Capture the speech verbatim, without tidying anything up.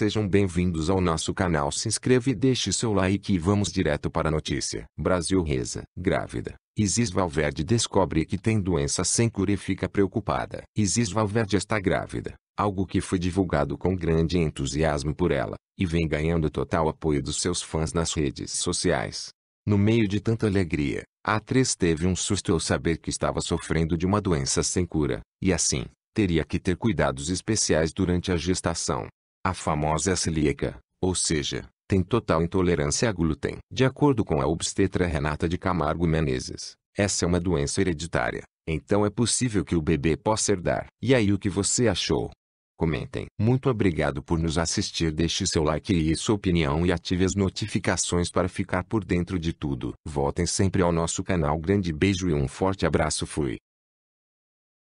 Sejam bem-vindos ao nosso canal. Se inscreva e deixe seu like e vamos direto para a notícia. Brasil reza. Grávida. Isis Valverde descobre que tem doença sem cura e fica preocupada. Isis Valverde está grávida, algo que foi divulgado com grande entusiasmo por ela, e vem ganhando total apoio dos seus fãs nas redes sociais. No meio de tanta alegria, a atriz teve um susto ao saber que estava sofrendo de uma doença sem cura, e assim, teria que ter cuidados especiais durante a gestação. A famosa é celíaca, ou seja, tem total intolerância a glúten. De acordo com a obstetra Renata de Camargo Menezes, essa é uma doença hereditária, então é possível que o bebê possa herdar. E aí, o que você achou? Comentem. Muito obrigado por nos assistir. Deixe seu like e sua opinião e ative as notificações para ficar por dentro de tudo. Voltem sempre ao nosso canal. Grande beijo e um forte abraço. Fui.